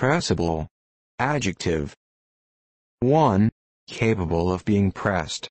Pressable. Adjective. 1. Capable of being pressed.